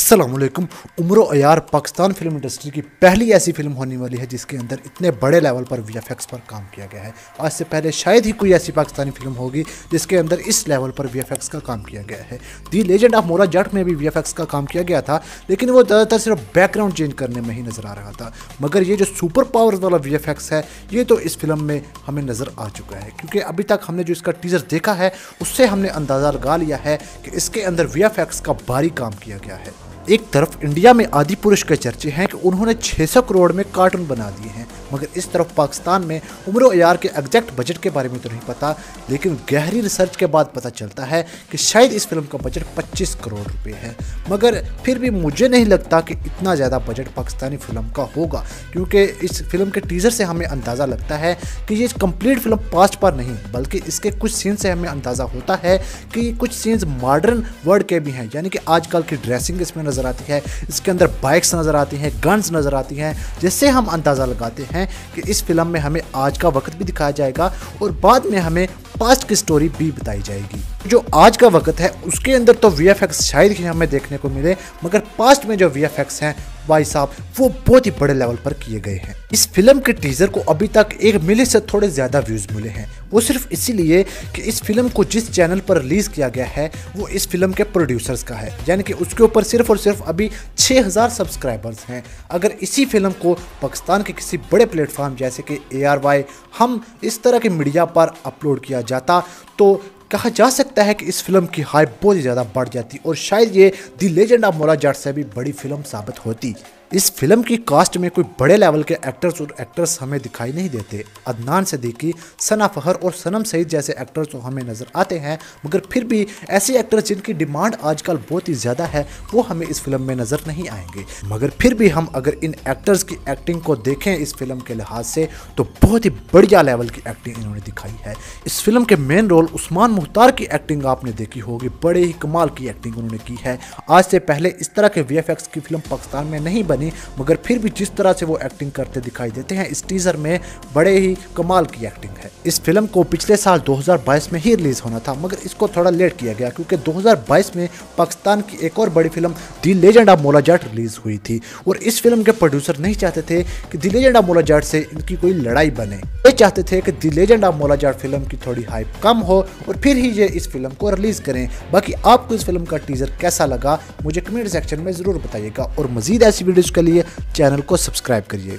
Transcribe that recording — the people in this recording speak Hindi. अस्सलामुअलैकुम। उम्रो आयार पाकिस्तान फिल्म इंडस्ट्री की पहली ऐसी फिल्म होने वाली है जिसके अंदर इतने बड़े लेवल पर VFX पर काम किया गया है। आज से पहले शायद ही कोई ऐसी पाकिस्तानी फिल्म होगी जिसके अंदर इस लेवल पर VFX का काम किया गया है। The legend of Maula Jatt में भी VFX का काम किया गया था, लेकिन वो ज़्यादातर सिर्फ बैकग्राउंड चेंज करने में ही नज़र आ रहा था, मगर ये जो सुपर पावर्स वाला VFX है ये तो इस फिल्म में हमें नज़र आ चुका है, क्योंकि अभी तक हमने जो इसका टीज़र देखा है उससे हमने अंदाज़ा लगा लिया है कि इसके अंदर VFX का भारी काम किया गया है। एक तरफ इंडिया में आधिपुरुष के चर्चे हैं कि उन्होंने 600 करोड़ में कार्टून बना दिए हैं, मगर इस तरफ पाकिस्तान में उम्रो आयार के एग्जैक्ट बजट के बारे में तो नहीं पता, लेकिन गहरी रिसर्च के बाद पता चलता है कि शायद इस फिल्म का बजट 25 करोड़ रुपए है। मगर फिर भी मुझे नहीं लगता कि इतना ज़्यादा बजट पाकिस्तानी फिल्म का होगा, क्योंकि इस फिल्म के टीज़र से हमें अंदाज़ा लगता है कि ये कंप्लीट फिल्म पास्ट पर नहीं, बल्कि इसके कुछ सीन से हमें अंदाज़ा होता है कि कुछ सीन्स मॉडर्न वर्ल्ड के भी हैं, यानी कि आजकल की ड्रेसिंग इसमें नज़र आती है, इसके अंदर बाइक्स नज़र आती हैं, गन्स नज़र आती हैं, जिससे हम अंदाज़ा लगाते हैं कि इस फिल्म में हमें आज का वक्त भी दिखाया जाएगा और बाद में हमें पास्ट की स्टोरी भी बताई जाएगी। जो आज का वक्त है उसके अंदर तो VFX शायद ही हमें देखने को मिले, मगर पास्ट में जो VFX हैं भाई साहब वो बहुत ही बड़े लेवल पर किए गए हैं। इस फिल्म के टीज़र को अभी तक 1 मिलियन से थोड़े ज़्यादा व्यूज़ मिले हैं, वो सिर्फ इसीलिए कि इस फिल्म को जिस चैनल पर रिलीज़ किया गया है वो इस फिल्म के प्रोड्यूसर्स का है, यानी कि उसके ऊपर सिर्फ और सिर्फ अभी 6000 सब्सक्राइबर्स हैं। अगर इसी फिल्म को पाकिस्तान के किसी बड़े प्लेटफॉर्म जैसे कि ARY हम इस तरह के मीडिया पर अपलोड किया जाता तो कहा जा सकता है कि इस फिल्म की हाइप बहुत ही ज़्यादा बढ़ जाती और शायद ये the legend of Maula Jatt से भी बड़ी फिल्म साबित होती। इस फिल्म की कास्ट में कोई बड़े लेवल के एक्टर्स और एक्ट्रेस हमें दिखाई नहीं देते। अदनान सदीकी, सना फहर और सनम सईद जैसे एक्टर्स तो हमें नज़र आते हैं, मगर फिर भी ऐसे एक्टर्स जिनकी डिमांड आजकल बहुत ही ज़्यादा है वो हमें इस फिल्म में नज़र नहीं आएंगे। मगर फिर भी हम अगर इन एक्टर्स की एक्टिंग को देखें इस फिल्म के लिहाज से तो बहुत ही बढ़िया लेवल की एक्टिंग इन्होंने दिखाई है। इस फिल्म के मेन रोल उस्मान मुख्तार की एक्टिंग आपने देखी होगी, बड़े ही कमाल की एक्टिंग उन्होंने की है। आज से पहले इस तरह के VFX की फिल्म पाकिस्तान में नहीं, मगर फिर भी जिस तरह से वो एक्टिंग करते दिखाई देते हैं इस टीजर में बड़े ही कमाल की एक्टिंग है। इस फिल्म को पिछले साल 2022 में ही रिलीज होना था, मगर इसको थोड़ा लेट किया गया क्योंकि 2022 में पाकिस्तान की एक और बड़ी film the legend of Maula Jatt release हुई थी और इस फिल्म के प्रोड्यूसर नहीं चाहते थे कि the legend of Maula Jatt से इनकी कोई लड़ाई बने। वे चाहते थे कि the legend of Maula Jatt film की थोड़ी हाइप कम हो और फिर ही ये इस फिल्म को रिलीज करें। बाकी आपको इस फिल्म का टीजर कैसा लगा मुझे कमेंट सेक्शन में जरूर बताइएगा और मजीद ऐसी के लिए चैनल को सब्सक्राइब करिए।